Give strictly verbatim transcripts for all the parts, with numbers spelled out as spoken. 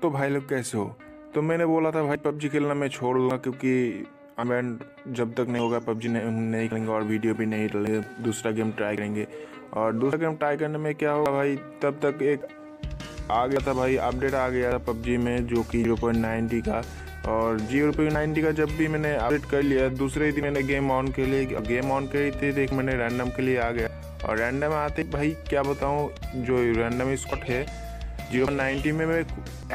तो भाई लोग कैसे हो। तो मैंने बोला था भाई पबजी खेलना मैं छोड़ दूँगा क्योंकि अमेंड जब तक नहीं होगा पबजी नहीं नहीं खेलेंगे और वीडियो भी नहीं डालेंगे, दूसरा गेम ट्राई करेंगे। और दूसरा गेम ट्राई करने में क्या होगा भाई, तब तक एक आ गया था भाई अपडेट आ गया था पबजी में जो कि जीरो पॉइंट नाइन्टी का, और जीरो पॉइंट नाइन्टी का जब भी मैंने अपडेट कर लिया दूसरे ही दिन मैंने गेम ऑन के लिए गेम ऑन करी थी, देख मैंने रैंडम के लिए आ गया। और रैंडम आते भाई क्या बताऊँ, जो रैंडम स्कॉट है जीरो पॉइंट नाइन्टी में मैं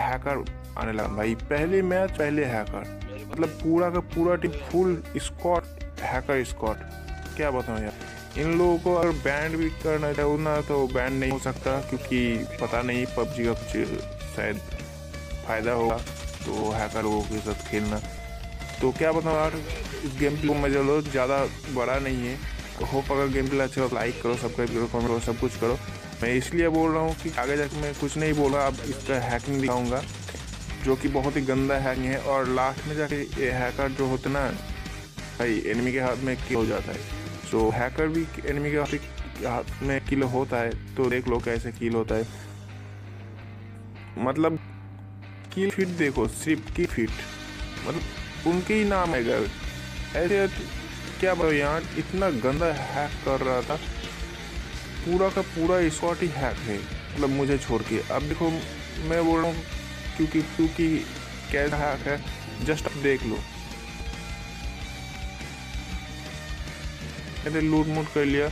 हैकर आने लगा भाई, पहले मैच पहले हैकर, मतलब पूरा का पूरा team full squad hacker squad, क्या बताऊँ यार। इन लोगों को अगर बैंड भी करना चाहिए ना तो बैंड नहीं हो सकता क्योंकि पता नहीं पबजी का कुछ शायद फ़ायदा होगा तो हैकर लोगों के साथ खेलना। तो क्या बताऊँ यार, इस गेम प्ले को मजा लो, ज़्यादा बड़ा नहीं है। तो होप अगर गेम प्ले अच्छा हो लाइक करो, सब्सक्राइब करो, कमेंट करो, सब कुछ करो। मैं इसलिए बोल रहा हूँ कि आगे जाकर मैं कुछ नहीं बोल रहा, अब इसका हैकिंग दिखाऊँगा जो कि बहुत ही गंदा हैकिंग है। और लास्ट में जाके ये हैकर जो होता ना भाई एनिमी के हाथ में किल हो जाता है। सो so, हैकर भी एनिमी के हाथ में किल होता है, तो देख लो कैसे किल होता है, मतलब किल फीट देखो, सिर्फ किल फीट, मतलब उनके ही नाम है अगर ऐसे। क्या बोलो यार, इतना गंदा हैक कर रहा था, पूरा का पूरा स्कॉट ही हैक है, मतलब मुझे छोड़ के। अब देखो मैं बोल रहा हूँ क्योंकि क्योंकि कैसा हैक है, जस्ट आप देख लो। मैंने लूट मूट कर लिया।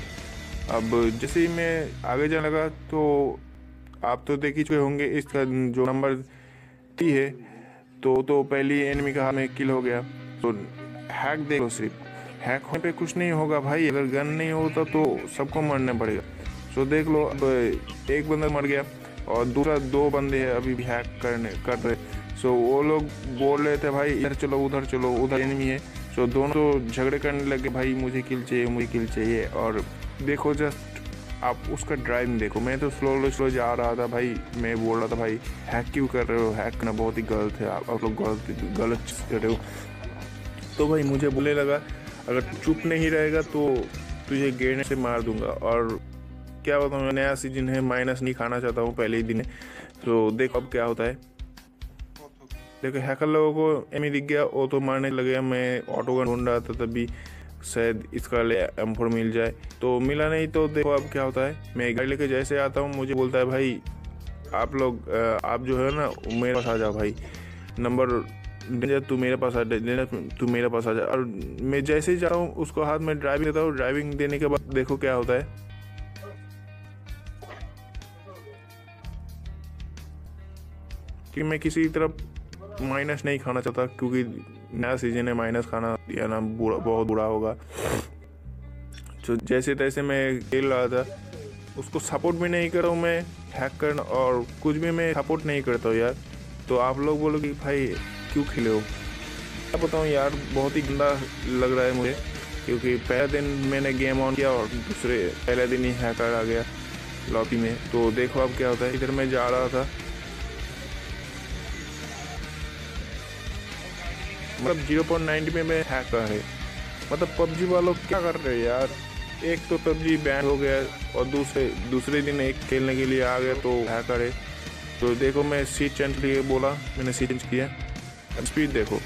अब जैसे ही मैं आगे जाने लगा तो आप तो देख ही चुके होंगे इसका जो नंबर टी है, तो तो पहली एनिमी का हाथ में किल हो गया। तो हैक देखो, सिर्फ हैक होने पे कुछ नहीं होगा भाई, अगर गन नहीं होता तो सबको मरना पड़ेगा। सो देख लो, अब एक बंदा मर गया और दूसरा दो बंदे हैं अभी भी हैक करने कर रहे। सो वो लोग बोल रहे थे भाई इधर चलो उधर चलो, उधर एनिमी है। सो दोनों तो झगड़े करने लगे, भाई मुझे किल चाहिए मुझे किल चाहिए। और देखो जस्ट आप उसका ड्राइव देखो, मैं तो स्लो स्लो जा रहा था भाई, मैं बोल रहा था भाई हैक क्यों कर रहे हो, हैक करना बहुत ही गलत है, आप लोग गलत गलत कर रहे हो। तो भाई मुझे बोलने लगा अगर चुप नहीं रहेगा तो तुझे ग्रेनेड से मार दूंगा। और क्या बताऊँ, मैं नया सीजन है, माइनस नहीं खाना चाहता हूँ पहले ही दिन। तो देखो अब क्या होता है, देखो हैकर लोगों को एमी दिख गया, वो तो मारने लगे। मैं ऑटो गन ढूंढ रहा था तभी शायद इसका ले एम फोर मिल जाए, तो मिला नहीं। तो देखो अब क्या होता है, मैं गाड़ी लेके जैसे आता हूँ मुझे बोलता है भाई आप लोग आप जो है ना मेरे पास आ जाओ भाई, नंबर डेंजर तू मेरे पास आ डेंजर तू मेरे पास आ जा। और मैं जैसे ही जा रहा हूँ उसको हाथ में ड्राइविंग देता हूँ, ड्राइविंग देने के बाद देखो क्या होता है। कि मैं किसी की तरफ माइनस नहीं खाना चाहता क्योंकि नया सीजन है, माइनस खाना या ना बुरा बहुत बुरा होगा। तो जैसे तैसे मैं खेल रहा था, उसको सपोर्ट भी नहीं कर रहा हूँ मैं हैक करना, और कुछ भी मैं सपोर्ट नहीं करता हूँ यार। तो आप लोग बोलो कि भाई क्यों खेले हो, क्या बताऊँ यार, बहुत ही गंदा लग रहा है मुझे क्योंकि पहले दिन मैंने गेम ऑन किया और दूसरे पहले दिन ही हैकर आ गया लॉबी में। तो देखो अब क्या होता है, इधर मैं जा रहा था, मतलब जीरो पॉइंट नाइन्टी में मैं हैकर है, मतलब पबजी वालों क्या कर रहे हैं यार। एक तो पबजी बैन हो गया और दूसरे दूसरे दिन एक खेलने के लिए आ गया तो हैकर है। तो देखो मैं सीट चेंज के लिए बोला, मैंने सीट चेंज किया, अब स्पीड देखो।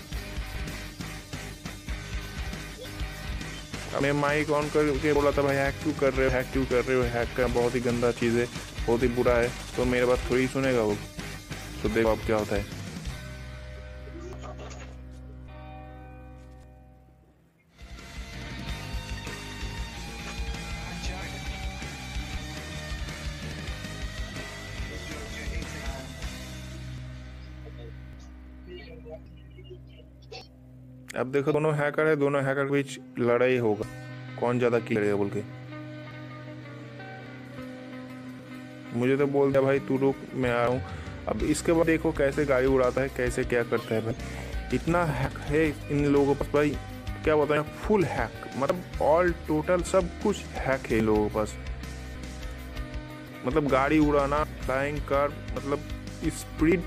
मैं माइक ऑन करके बोला था भाई हैक क्यों कर रहे हो हैक क्यों कर रहे हो, हैक का बहुत ही गंदा चीज़ है, बहुत ही बुरा है, तो मेरे बात थोड़ी सुनेगा वो। तो देखो अब क्या होता है, अब देखो दोनों हैकर है, दोनों हैकर के बीच लड़ाई होगा कौन ज्यादा किल करेगा बोल के। मुझे तो बोल दिया भाई तू रुक मैं आ रहा हूँ। अब इसके बाद देखो कैसे गाड़ी उड़ाता है, कैसे क्या करता है भाई, इतना हैक है इन लोगों के पास भाई, क्या बताएं, फुल हैक, मतलब ऑल टोटल सब कुछ हैक है लोगों के पास, मतलब गाड़ी उड़ाना, फ्लाइंग कार, मतलब स्पीड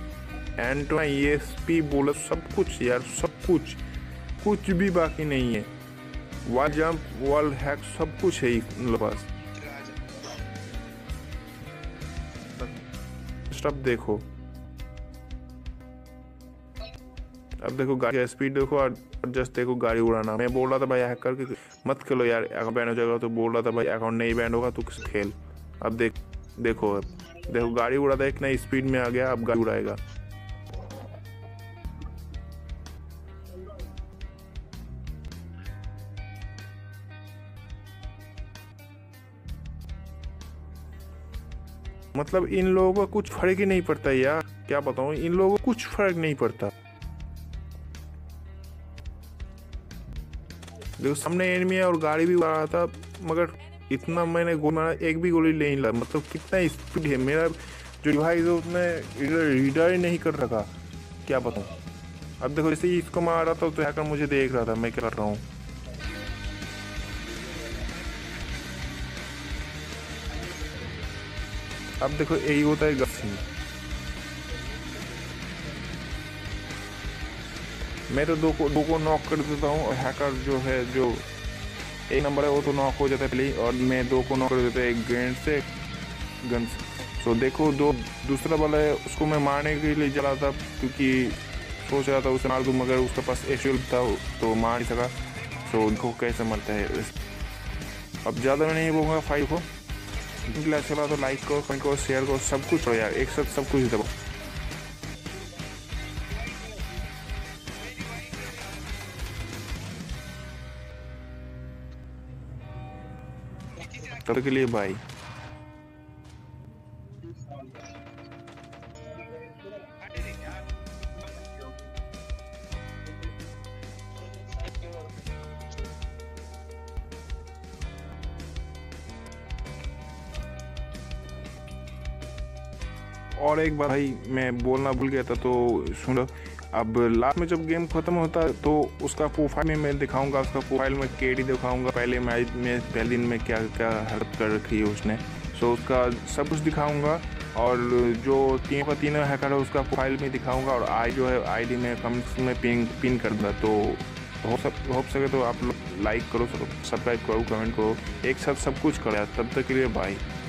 एंड ये पी बोला, सब कुछ यार, सब कुछ कुछ भी बाकी नहीं है, वॉल जंप वॉल हैक सब कुछ है इन लोगों के पास। अब देखो अब देखो गाड़ी का स्पीड देखो और जस्ट देखो गाड़ी उड़ाना। मैं बोल रहा था भाई हैक करके मत खेलो यार, अकाउंट बैन हो जाएगा, तो बोल रहा था भाई अकाउंट नहीं बैन होगा तो खेल। अब देख देखो देखो गाड़ी उड़ाता एक नई स्पीड में आ गया, अब गाड़ी उड़ाएगा। मतलब इन लोगों का कुछ फर्क ही नहीं पड़ता यार, क्या बताऊं, इन लोगों को कुछ फर्क नहीं पड़ता। देखो सामने एनिमी है और गाड़ी भी उड़ा रहा था, मगर इतना मैंने गोली मारा एक भी गोली नहीं लगा। मतलब कितना स्पीड है, मेरा जो डिवाइस है उसने रीडर ही नहीं कर रखा, क्या बताऊं। अब देखो जैसे इसको मार रहा था तो हैकर मुझे देख रहा था मैं क्या कर रहा हूँ। अब देखो यही होता है गलती, मैं तो दो को दो को नॉक कर देता हूँ और हैकर जो है जो एक नंबर है वो तो नॉक हो जाता है पहले, और मैं दो को नॉक कर देता हूँ एक ग्रेनेड से गन से। तो देखो दो दूसरा वाला है उसको मैं मारने के लिए जला था, क्योंकि सोच रहा था उसे मार दूँ, मगर उसके पास एक्चुअल था तो मार नहीं सका। तो उनको कैसे मरता है। अब ज़्यादा मैं नहीं बोलूँगा फाइव को, क्योंकि अच्छा लगा तो लाइक करो, कमेंट करो, शेयर करो, सब कुछ करो यार, एक साथ सब कुछ दबाओ। तब तक के लिए बाय। और एक बार भाई मैं बोलना भूल गया था तो सुन लो, अब लास्ट में जब गेम ख़त्म होता है तो उसका प्रोफाइल में मैं दिखाऊंगा, उसका प्रोफाइल में केडी दिखाऊंगा, पहले मैच में पहले दिन में क्या क्या हरकत कर रखी है उसने, सो उसका सब कुछ दिखाऊंगा। और जो तीनों का तीनों हैकर है उसका प्रोफाइल में दिखाऊंगा, और आई जो है आई डी में कमेंट्स में पिन पिन कर दूँगा। तो हो सब हो सके तो आप लोग लाइक करो, सब्सक्राइब करो, कमेंट करो, एक साथ सब कुछ करो। तब तक के लिए बाय।